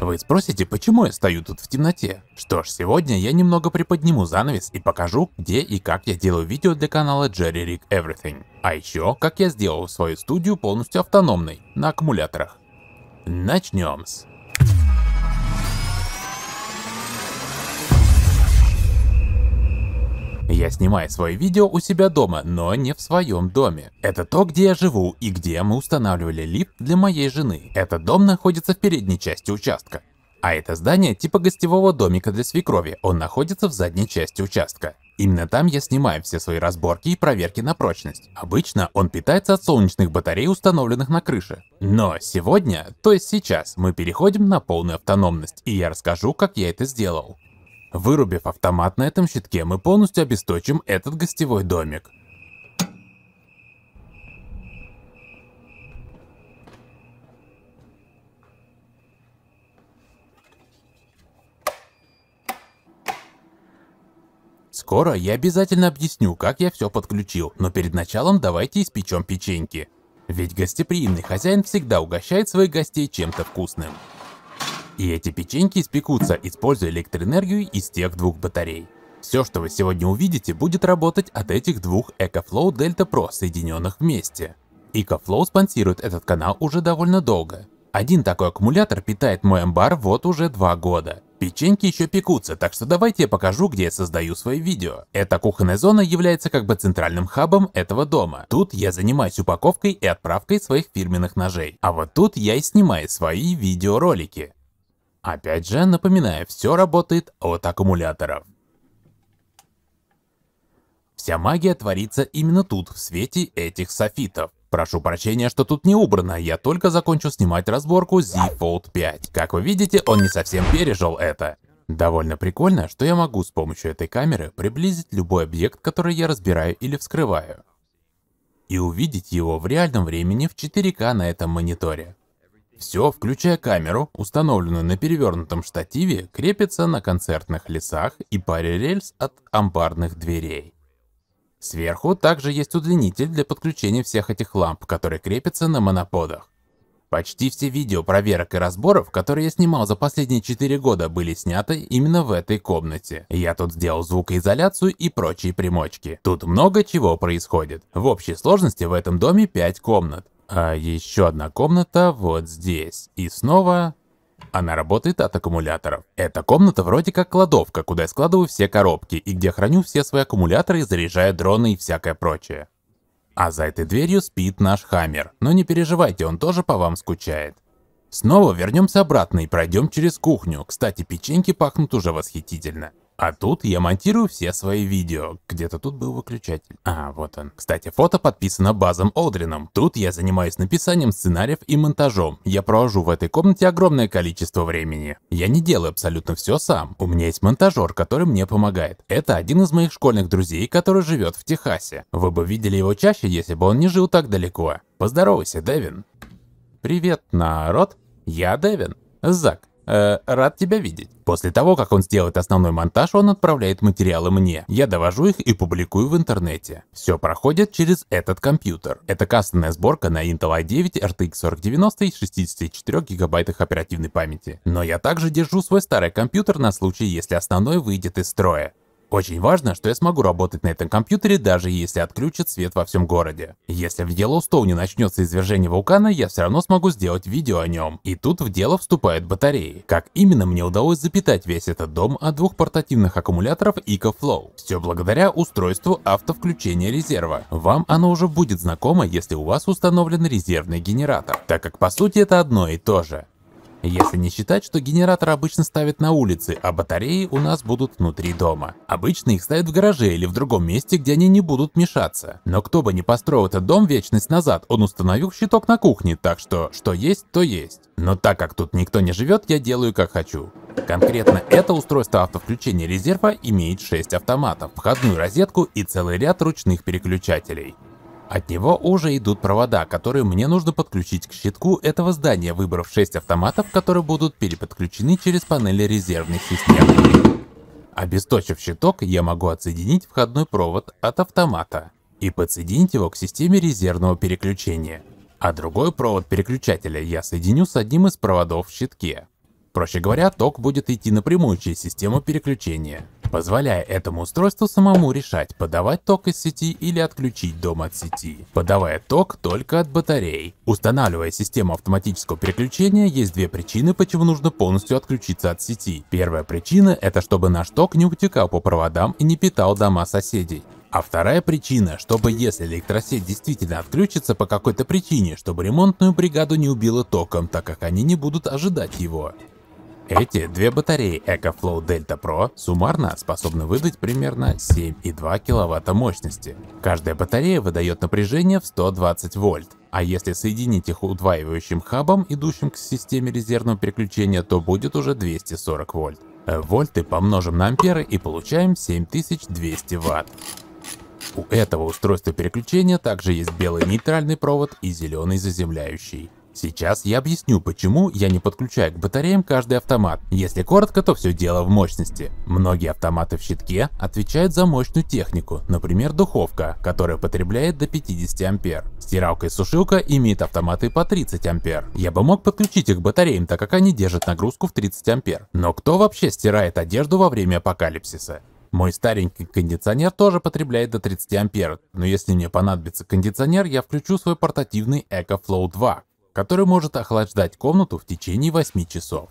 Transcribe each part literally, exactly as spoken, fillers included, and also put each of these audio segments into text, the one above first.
Вы спросите, почему я стою тут в темноте? Что ж, сегодня я немного приподниму занавес и покажу, где и как я делаю видео для канала JerryRigEverything. А еще, как я сделал свою студию полностью автономной, на аккумуляторах. Начнем с... Я снимаю свои видео у себя дома, но не в своем доме. Это то, где я живу и где мы устанавливали лифт для моей жены. Этот дом находится в передней части участка. А это здание типа гостевого домика для свекрови, он находится в задней части участка. Именно там я снимаю все свои разборки и проверки на прочность. Обычно он питается от солнечных батарей, установленных на крыше. Но сегодня, то есть сейчас, мы переходим на полную автономность, и я расскажу, как я это сделал. Вырубив автомат на этом щитке, мы полностью обесточим этот гостевой домик. Скоро я обязательно объясню, как я все подключил, но перед началом давайте испечем печеньки. Ведь гостеприимный хозяин всегда угощает своих гостей чем-то вкусным. И эти печеньки испекутся, используя электроэнергию из тех двух батарей. Все, что вы сегодня увидите, будет работать от этих двух EcoFlow Delta Pro, соединенных вместе. EcoFlow спонсирует этот канал уже довольно долго. Один такой аккумулятор питает мой амбар вот уже два года. Печеньки еще пекутся, так что давайте я покажу, где я создаю свои видео. Эта кухонная зона является как бы центральным хабом этого дома. Тут я занимаюсь упаковкой и отправкой своих фирменных ножей. А вот тут я и снимаю свои видеоролики. Опять же, напоминаю, все работает от аккумуляторов. Вся магия творится именно тут, в свете этих софитов. Прошу прощения, что тут не убрано, я только закончу снимать разборку Z Fold пять. Как вы видите, он не совсем пережил это. Довольно прикольно, что я могу с помощью этой камеры приблизить любой объект, который я разбираю или вскрываю. И увидеть его в реальном времени в четыре ка на этом мониторе. Все, включая камеру, установленную на перевернутом штативе, крепится на концертных лесах и паре рельс от амбарных дверей. Сверху также есть удлинитель для подключения всех этих ламп, которые крепятся на моноподах. Почти все видео проверок и разборов, которые я снимал за последние четыре года, были сняты именно в этой комнате. Я тут сделал звукоизоляцию и прочие примочки. Тут много чего происходит. В общей сложности в этом доме пять комнат. А еще одна комната вот здесь. И снова она работает от аккумуляторов. Эта комната вроде как кладовка, куда я складываю все коробки и где храню все свои аккумуляторы, заряжаю дроны и всякое прочее. А за этой дверью спит наш Хаммер. Но не переживайте, он тоже по вам скучает. Снова вернемся обратно и пройдем через кухню. Кстати, печеньки пахнут уже восхитительно. А тут я монтирую все свои видео. Где-то тут был выключатель. А, вот он. Кстати, фото подписано Базом Олдрином. Тут я занимаюсь написанием сценариев и монтажом. Я провожу в этой комнате огромное количество времени. Я не делаю абсолютно все сам. У меня есть монтажер, который мне помогает. Это один из моих школьных друзей, который живет в Техасе. Вы бы видели его чаще, если бы он не жил так далеко. Поздоровайся, Дэвин. Привет, народ. Я Дэвин. Зак. Э, рад тебя видеть. После того, как он сделает основной монтаж, он отправляет материалы мне. Я довожу их и публикую в интернете. Все проходит через этот компьютер. Это кастомная сборка на Intel ай девять, эр ти икс сорок девяносто и шестидесяти четырёх гигабайтах оперативной памяти. Но я также держу свой старый компьютер на случай, если основной выйдет из строя. Очень важно, что я смогу работать на этом компьютере, даже если отключат свет во всем городе. Если в Йеллоустоуне начнется извержение вулкана, я все равно смогу сделать видео о нем. И тут в дело вступают батареи. Как именно мне удалось запитать весь этот дом от двух портативных аккумуляторов EcoFlow? Все благодаря устройству автовключения резерва. Вам оно уже будет знакомо, если у вас установлен резервный генератор, так как по сути это одно и то же. Если не считать, что генератор обычно ставят на улице, а батареи у нас будут внутри дома. Обычно их ставят в гараже или в другом месте, где они не будут мешаться. Но кто бы ни построил этот дом вечность назад, он установил щиток на кухне, так что, что есть, то есть. Но так как тут никто не живет, я делаю как хочу. Конкретно это устройство автовключения резерва имеет шесть автоматов, входную розетку и целый ряд ручных переключателей. От него уже идут провода, которые мне нужно подключить к щитку этого здания, выбрав шесть автоматов, которые будут переподключены через панели резервных систем. Обесточив щиток, я могу отсоединить входной провод от автомата и подсоединить его к системе резервного переключения. А другой провод переключателя я соединю с одним из проводов в щитке. Проще говоря, ток будет идти напрямую через систему переключения, позволяя этому устройству самому решать, подавать ток из сети или отключить дом от сети, подавая ток только от батарей. Устанавливая систему автоматического переключения, есть две причины, почему нужно полностью отключиться от сети. Первая причина – это чтобы наш ток не утекал по проводам и не питал дома соседей. А вторая причина, чтобы если электросеть действительно отключится по какой-то причине, чтобы ремонтную бригаду не убило током, так как они не будут ожидать его. Эти две батареи EcoFlow Delta Pro суммарно способны выдать примерно семь и две десятых киловатта мощности. Каждая батарея выдает напряжение в сто двадцать вольт, а если соединить их удваивающим хабом, идущим к системе резервного переключения, то будет уже двести сорок вольт. Вольты помножим на амперы и получаем семь тысяч двести ватт. У этого устройства переключения также есть белый нейтральный провод и зеленый заземляющий. Сейчас я объясню, почему я не подключаю к батареям каждый автомат. Если коротко, то все дело в мощности. Многие автоматы в щитке отвечают за мощную технику, например, духовка, которая потребляет до пятидесяти ампер. Стиралка и сушилка имеют автоматы по тридцать ампер. Я бы мог подключить их к батареям, так как они держат нагрузку в тридцать ампер. Но кто вообще стирает одежду во время апокалипсиса? Мой старенький кондиционер тоже потребляет до тридцати ампер, но если мне понадобится кондиционер, я включу свой портативный EcoFlow два, который может охлаждать комнату в течение восьми часов.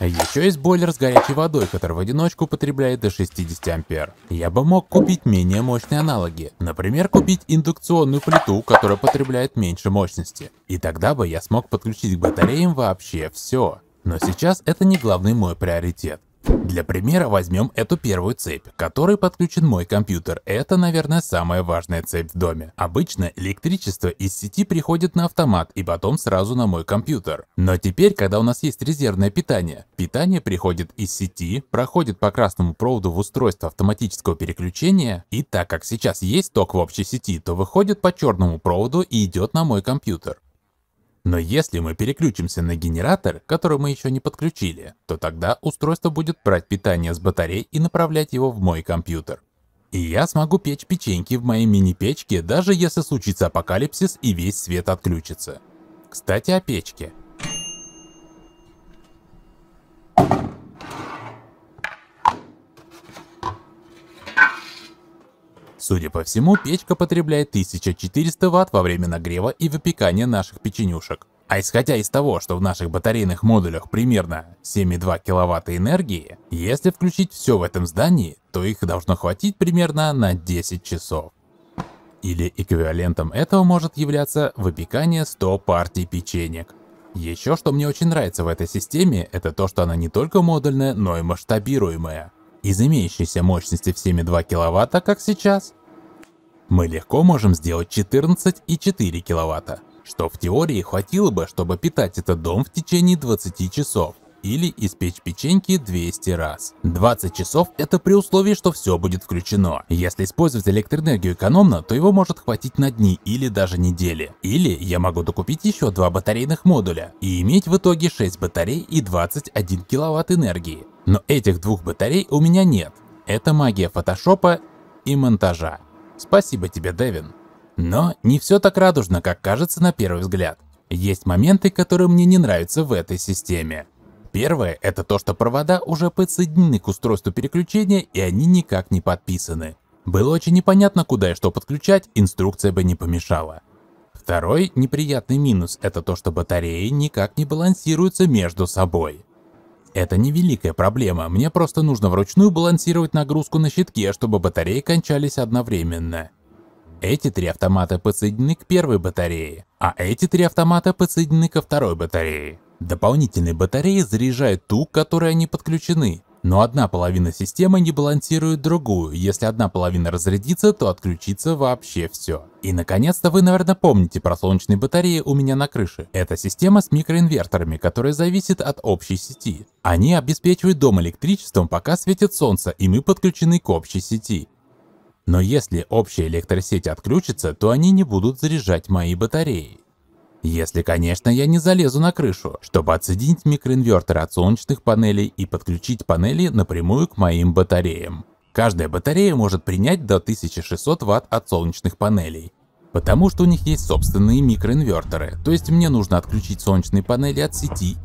Еще есть бойлер с горячей водой, который в одиночку потребляет до шестидесяти ампер. Я бы мог купить менее мощные аналоги. Например, купить индукционную плиту, которая потребляет меньше мощности. И тогда бы я смог подключить к батареям вообще все. Но сейчас это не главный мой приоритет. Для примера возьмем эту первую цепь, к которой подключен мой компьютер. Это, наверное, самая важная цепь в доме. Обычно электричество из сети приходит на автомат и потом сразу на мой компьютер. Но теперь, когда у нас есть резервное питание, питание приходит из сети, проходит по красному проводу в устройство автоматического переключения, и так как сейчас есть ток в общей сети, то выходит по черному проводу и идет на мой компьютер. Но если мы переключимся на генератор, который мы еще не подключили, то тогда устройство будет брать питание с батарей и направлять его в мой компьютер. И я смогу печь печеньки в моей мини-печке, даже если случится апокалипсис и весь свет отключится. Кстати, о печке. Судя по всему, печка потребляет тысячу четыреста ватт во время нагрева и выпекания наших печенюшек. А исходя из того, что в наших батарейных модулях примерно семь и две десятых киловатта энергии, если включить все в этом здании, то их должно хватить примерно на десять часов. Или эквивалентом этого может являться выпекание ста партий печенек. Еще что мне очень нравится в этой системе, это то, что она не только модульная, но и масштабируемая. Из имеющейся мощности в семь и две десятых киловатта, как сейчас, мы легко можем сделать четырнадцать и четыре киловатта, что в теории хватило бы, чтобы питать этот дом в течение двадцати часов, или испечь печеньки двести раз. двадцать часов – это при условии, что все будет включено. Если использовать электроэнергию экономно, то его может хватить на дни или даже недели. Или я могу докупить еще два батарейных модуля и иметь в итоге шесть батарей и двадцать один киловатт энергии. Но этих двух батарей у меня нет. Это магия фотошопа и монтажа. Спасибо тебе, Дэвин. Но не все так радужно, как кажется на первый взгляд. Есть моменты, которые мне не нравятся в этой системе. Первое – это то, что провода уже подсоединены к устройству переключения и они никак не подписаны. Было очень непонятно, куда и что подключать, инструкция бы не помешала. Второй неприятный минус – это то, что батареи никак не балансируются между собой. Это не великая проблема, мне просто нужно вручную балансировать нагрузку на щитке, чтобы батареи кончались одновременно. Эти три автомата подсоединены к первой батарее, а эти три автомата подсоединены ко второй батарее. Дополнительные батареи заряжают ту, к которой они подключены, но одна половина системы не балансирует другую, если одна половина разрядится, то отключится вообще все. И наконец-то вы, наверное, помните про солнечные батареи у меня на крыше. Это система с микроинверторами, которая зависит от общей сети. Они обеспечивают дом электричеством, пока светит солнце, и мы подключены к общей сети. Но если общая электросеть отключится, то они не будут заряжать мои батареи. Если, конечно, я не залезу на крышу, чтобы отсоединить микроинверторы от солнечных панелей и подключить панели напрямую к моим батареям. Каждая батарея может принять до тысячи шестисот ватт от солнечных панелей, потому что у них есть собственные микроинверторы, то есть мне нужно отключить солнечные панели от сети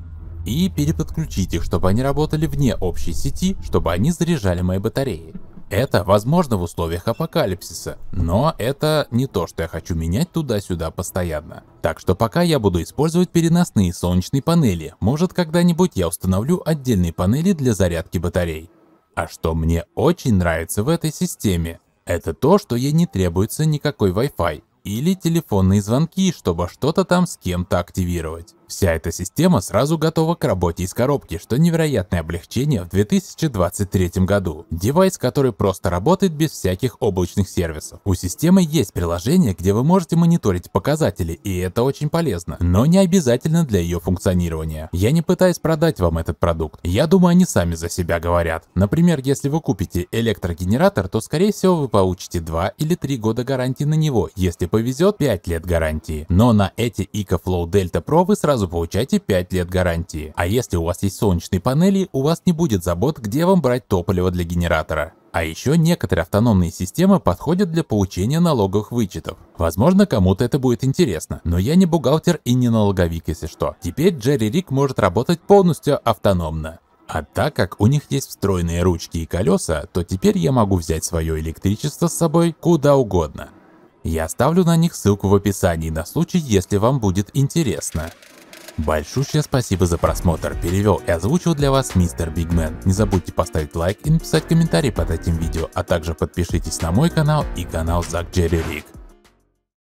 и переподключить их, чтобы они работали вне общей сети, чтобы они заряжали мои батареи. Это возможно в условиях апокалипсиса, но это не то, что я хочу менять туда-сюда постоянно. Так что пока я буду использовать переносные солнечные панели, может когда-нибудь я установлю отдельные панели для зарядки батарей. А что мне очень нравится в этой системе, это то, что ей не требуется никакой Wi-Fi или телефонные звонки, чтобы что-то там с кем-то активировать. Вся эта система сразу готова к работе из коробки, что невероятное облегчение в две тысячи двадцать третьем году. Девайс, который просто работает без всяких облачных сервисов. У системы есть приложение, где вы можете мониторить показатели, и это очень полезно, но не обязательно для ее функционирования. Я не пытаюсь продать вам этот продукт. Я думаю, они сами за себя говорят. Например, если вы купите электрогенератор, то скорее всего вы получите два или три года гарантии на него, если повезет пять лет гарантии. Но на эти EcoFlow Delta Pro вы сразу получаете пять лет гарантии. А если у вас есть солнечные панели, у вас не будет забот, где вам брать топливо для генератора. А еще некоторые автономные системы подходят для получения налоговых вычетов. Возможно, кому-то это будет интересно, но я не бухгалтер и не налоговик, если что. Теперь JerryRig может работать полностью автономно. А так как у них есть встроенные ручки и колеса, то теперь я могу взять свое электричество с собой куда угодно. Я оставлю на них ссылку в описании на случай, если вам будет интересно. Большущее спасибо за просмотр, перевел и озвучил для вас Мистер Бигмен. Не забудьте поставить лайк и написать комментарий под этим видео, а также подпишитесь на мой канал и канал Зак Джерри Риг.